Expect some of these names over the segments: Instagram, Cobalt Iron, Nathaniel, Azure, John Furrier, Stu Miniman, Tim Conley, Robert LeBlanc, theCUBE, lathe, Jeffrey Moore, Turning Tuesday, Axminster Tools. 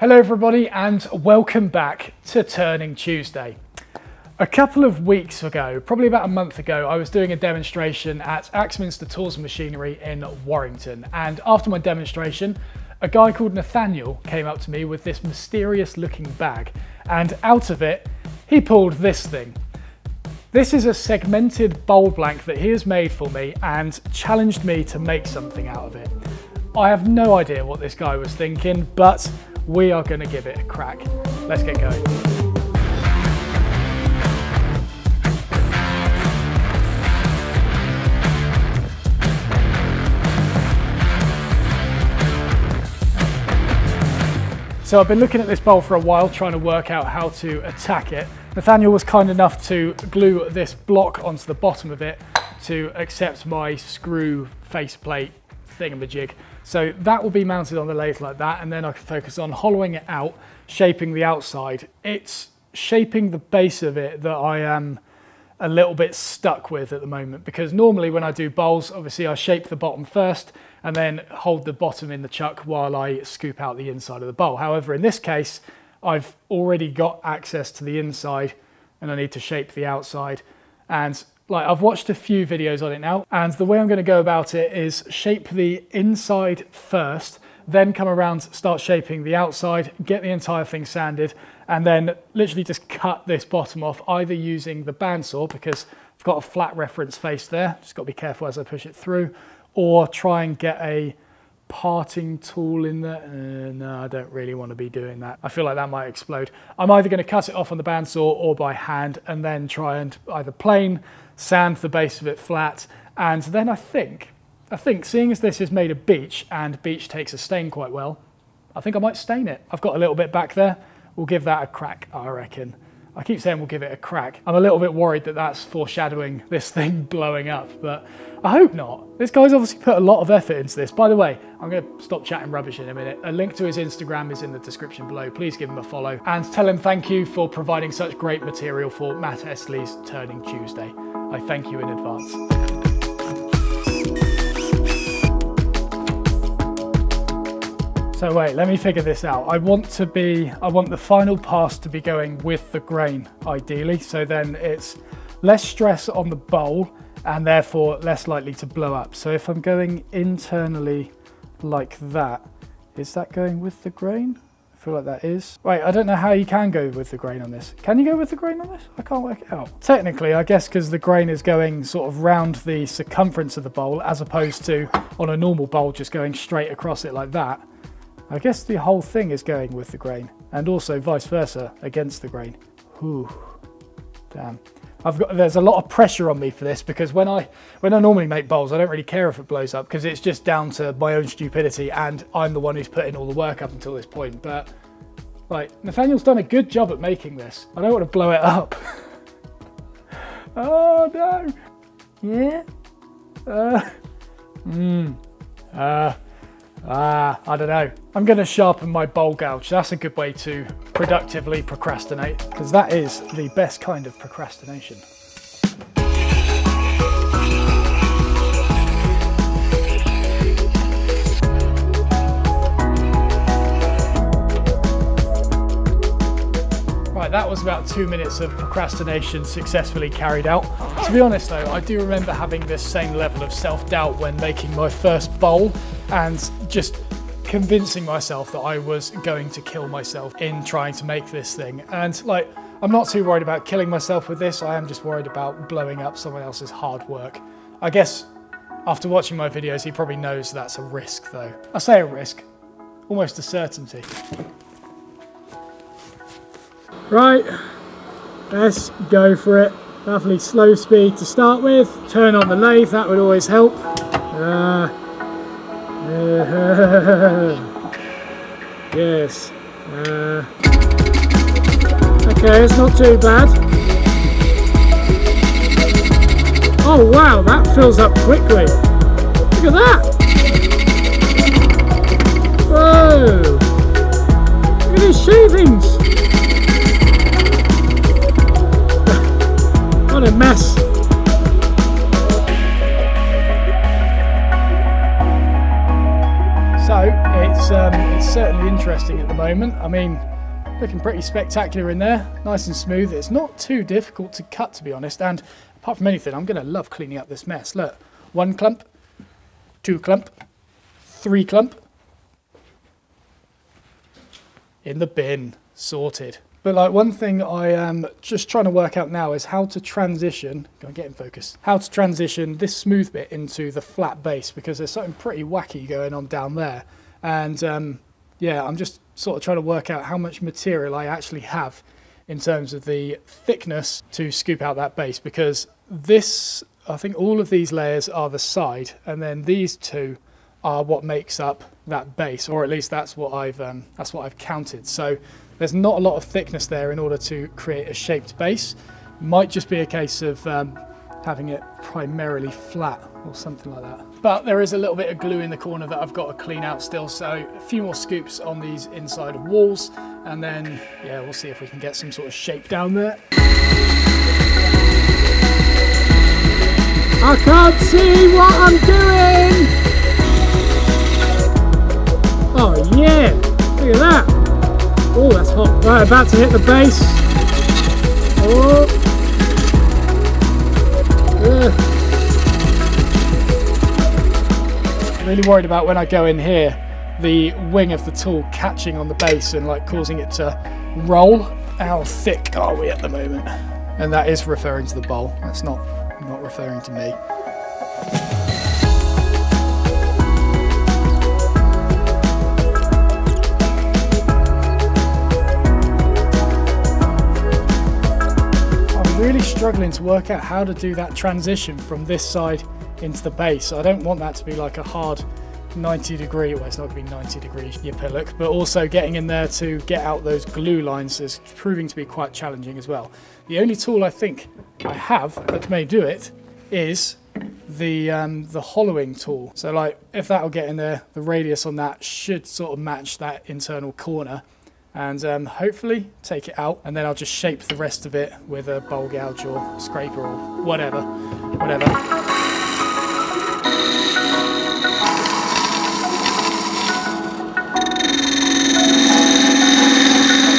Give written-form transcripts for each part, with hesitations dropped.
Hello everybody and welcome back to Turning Tuesday. A couple of weeks ago, probably about a month ago, I was doing a demonstration at Axminster Tools Machinery in Warrington, and after my demonstration a guy called Nathaniel came up to me with this mysterious looking bag, and out of it he pulled this thing. This is a segmented bowl blank that he has made for me and challenged me to make something out of it. I have no idea what this guy was thinking, but we are going to give it a crack. Let's get going. So I've been looking at this bowl for a while, trying to work out how to attack it. Nathaniel was kind enough to glue this block onto the bottom of it to accept my screw faceplate thingamajig. So that will be mounted on the lathe like that, and then I can focus on hollowing it out, shaping the outside. It's shaping the base of it that I am a little bit stuck with at the moment, because normally when I do bowls, obviously I shape the bottom first and then hold the bottom in the chuck while I scoop out the inside of the bowl. However, in this case, I've already got access to the inside and I need to shape the outside. And like, I've watched a few videos on it now, and the way I'm going to go about it is shape the inside first, then come around, start shaping the outside, get the entire thing sanded, and then literally just cut this bottom off, either using the bandsaw, because I've got a flat reference face there, just got to be careful as I push it through, or try and get a parting tool in there. No, I don't really want to be doing that. I feel like that might explode. I'm either going to cut it off on the bandsaw or by hand, and then try and either plane, sand the base of it flat, and then I think seeing as this is made of beech and beech takes a stain quite well, I think I might stain it. I've got a little bit back there. We'll give that a crack, I reckon. I keep saying we'll give it a crack. I'm a little bit worried that that's foreshadowing this thing blowing up, but I hope not. This guy's obviously put a lot of effort into this. By the way, I'm going to stop chatting rubbish in a minute. A link to his Instagram is in the description below. Please give him a follow and tell him thank you for providing such great material for Matt Esley's Turning Tuesday. I thank you in advance. So wait, let me figure this out. I want the final pass to be going with the grain, ideally. So then it's less stress on the bowl and therefore less likely to blow up. So if I'm going internally like that, is that going with the grain? I feel like that is. Wait, I don't know how you can go with the grain on this. Can you go with the grain on this? I can't work it out. Technically, I guess because the grain is going sort of round the circumference of the bowl, as opposed to on a normal bowl just going straight across it like that. I guess the whole thing is going with the grain, and also vice versa, against the grain. Ooh, damn. There's a lot of pressure on me for this, because when I normally make bowls, I don't really care if it blows up, because it's just down to my own stupidity and I'm the one who's put in all the work up until this point. But like, Nathaniel's done a good job at making this. I don't want to blow it up. Oh no. Yeah. I don't know. I'm going to sharpen my bowl gouge. That's a good way to productively procrastinate, because that is the best kind of procrastination. Right, that was about 2 minutes of procrastination successfully carried out. To be honest though, I do remember having this same level of self-doubt when making my first bowl, and just convincing myself that I was going to kill myself in trying to make this thing. And like, I'm not too worried about killing myself with this, I am just worried about blowing up someone else's hard work. I guess after watching my videos, he probably knows that's a risk though. I say a risk, almost a certainty. Right, let's go for it. Lovely slow speed to start with. Turn on the lathe, that would always help. Yes. Okay, it's not too bad. Oh wow, that fills up quickly. Look at that. Whoa. Look at his sheathings. What a mess. So it's certainly interesting interesting at the moment. I mean, looking pretty spectacular in there, nice and smooth. It's not too difficult to cut, to be honest, and apart from anything, I'm going to love cleaning up this mess. Look, one clump, two clump, three clump. In the bin, sorted. But like, one thing I am just trying to work out now is how to transition, go and get in focus, how to transition this smooth bit into the flat base, because there's something pretty wacky going on down there. And yeah, I'm just sort of trying to work out how much material I actually have in terms of the thickness to scoop out that base, because this, I think all of these layers are the side, and then these two are what makes up that base, or at least that's what I've counted. So there's not a lot of thickness there in order to create a shaped base. Might just be a case of having it primarily flat or something like that. But there is a little bit of glue in the corner that I've got to clean out still, so a few more scoops on these inside walls, and then yeah, we'll see if we can get some sort of shape down there. I can't see what I'm doing! Oh yeah, look at that! Oh, that's hot. Right, about to hit the base. Oh. Ugh. Really worried about when I go in here, the wing of the tool catching on the base and like causing it to roll. How thick are we at the moment? And that is referring to the bowl. That's not referring to me. Really struggling to work out how to do that transition from this side into the base. I don't want that to be like a hard 90 degree, well, it's not going to be 90 degrees your pillock, but also getting in there to get out those glue lines is proving to be quite challenging as well. The only tool I think I have that may do it is the hollowing tool. So like, if that'll get in there, the radius on that should sort of match that internal corner, and hopefully take it out, and then I'll just shape the rest of it with a bowl gouge or scraper or whatever, whatever.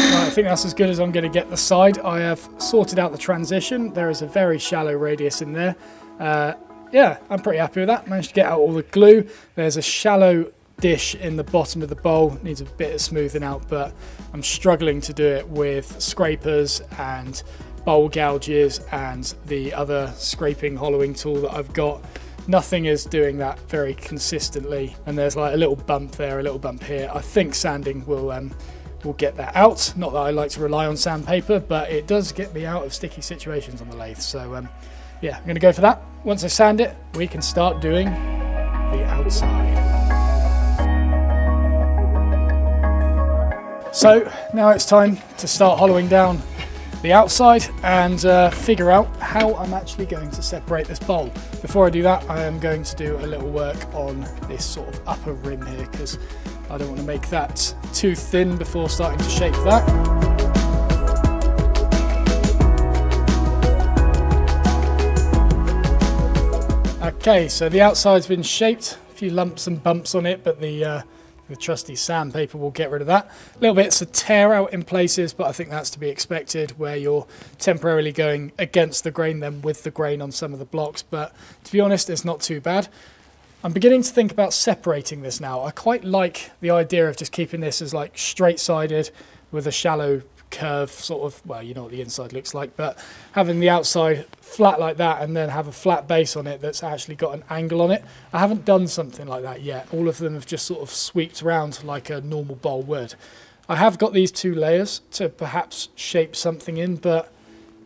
Right, I think that's as good as I'm going to get the side. I have sorted out the transition. There is a very shallow radius in there. Yeah, I'm pretty happy with that. Managed to get out all the glue. There's a shallow dish in the bottom of the bowl, needs a bit of smoothing out, but I'm struggling to do it with scrapers and bowl gouges and the other scraping hollowing tool that I've got. Nothing is doing that very consistently, and there's like a little bump there, a little bump here. I think sanding will get that out. Not that I like to rely on sandpaper, but it does get me out of sticky situations on the lathe. So yeah, I'm gonna go for that. Once I sand it, we can start doing the outside. So now it's time to start hollowing down the outside and figure out how I'm actually going to separate this bowl. Before I do that, I am going to do a little work on this sort of upper rim here, because I don't want to make that too thin before starting to shape that. Okay, so the outside's been shaped, a few lumps and bumps on it, but the trusty sandpaper will get rid of that. Little bits of tear out in places, but I think that's to be expected where you're temporarily going against the grain, then with the grain on some of the blocks. But to be honest, it's not too bad. I'm beginning to think about separating this now. I quite like the idea of just keeping this as like straight-sided with a shallow curve sort of, well, you know what the inside looks like, but having the outside flat like that and then have a flat base on it that's actually got an angle on it. I haven't done something like that yet. All of them have just sort of sweeped around like a normal bowl would. I have got these two layers to perhaps shape something in, but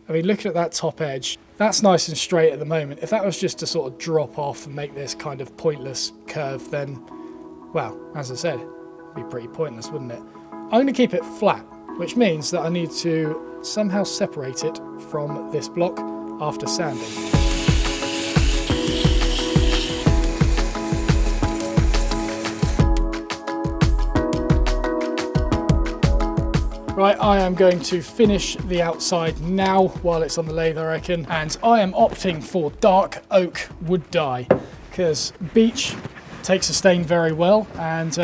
I mean, looking at that top edge, that's nice and straight at the moment. If that was just to sort of drop off and make this kind of pointless curve, then, well, as I said, it'd be pretty pointless, wouldn't it? I'm going to keep it flat, which means that I need to somehow separate it from this block after sanding. Right, I am going to finish the outside now while it's on the lathe, I reckon, and I am opting for dark oak wood dye because beech takes a stain very well, and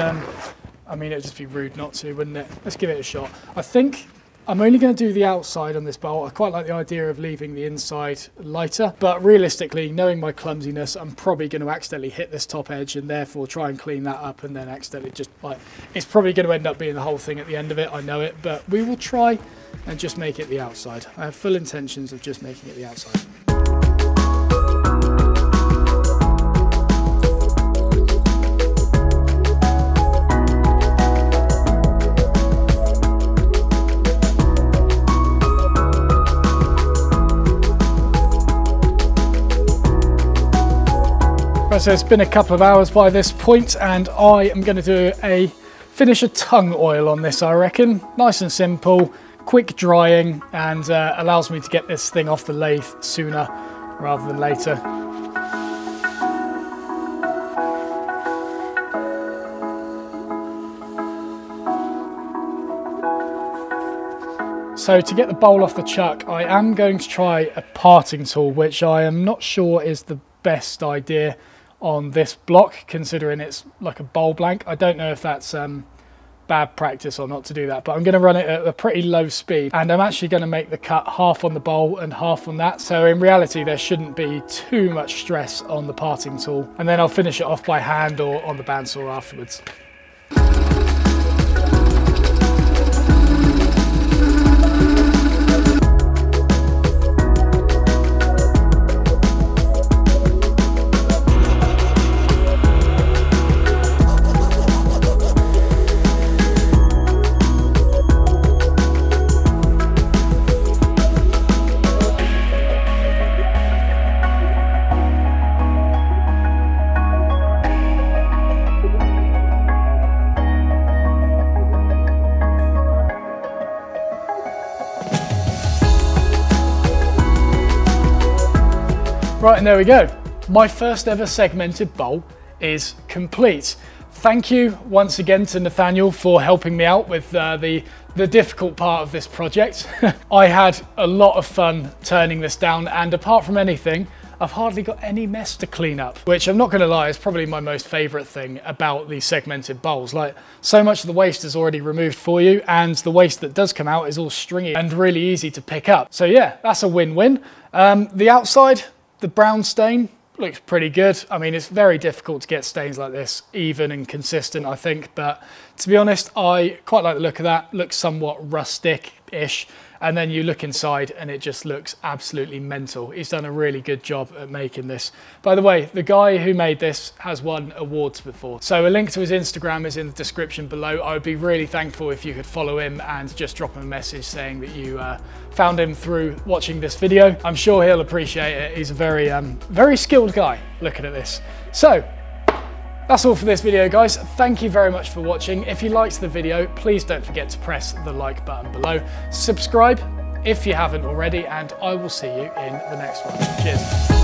I mean, it would just be rude not to, wouldn't it? Let's give it a shot. I think I'm only going to do the outside on this bolt. I quite like the idea of leaving the inside lighter, but realistically, knowing my clumsiness, I'm probably going to accidentally hit this top edge and therefore try and clean that up, and then accidentally just, like, it's probably going to end up being the whole thing at the end of it. I know it, but we will try and just make it the outside. I have full intentions of just making it the outside. So it's been a couple of hours by this point, and I am going to do finish a tongue oil on this, I reckon. Nice and simple, quick drying, and allows me to get this thing off the lathe sooner rather than later. So to get the bowl off the chuck, I am going to try a parting tool, which I am not sure is the best idea on this block, considering it's like a bowl blank. I don't know if that's bad practice or not to do that, but I'm going to run it at a pretty low speed, and I'm actually going to make the cut half on the bowl and half on that, so in reality there shouldn't be too much stress on the parting tool, and then I'll finish it off by hand or on the bandsaw afterwards. Right, and there we go. My first ever segmented bowl is complete. Thank you once again to Nathaniel for helping me out with the difficult part of this project. I had a lot of fun turning this down, and apart from anything, I've hardly got any mess to clean up, which I'm not going to lie is probably my most favourite thing about these segmented bowls. Like, so much of the waste is already removed for you, and the waste that does come out is all stringy and really easy to pick up. So yeah, that's a win-win. The outside, the brown stain looks pretty good. I mean, it's very difficult to get stains like this even and consistent, I think, but to be honest, I quite like the look of that. Looks somewhat rustic-ish, and then you look inside and it just looks absolutely mental. He's done a really good job at making this. By the way, the guy who made this has won awards before, so a link to his Instagram is in the description below. I would be really thankful if you could follow him and just drop him a message saying that you found him through watching this video. I'm sure he'll appreciate it. He's a very, very skilled guy looking at this. So that's all for this video, guys. Thank you very much for watching. If you liked the video, please don't forget to press the like button below. Subscribe if you haven't already, and I will see you in the next one. Cheers.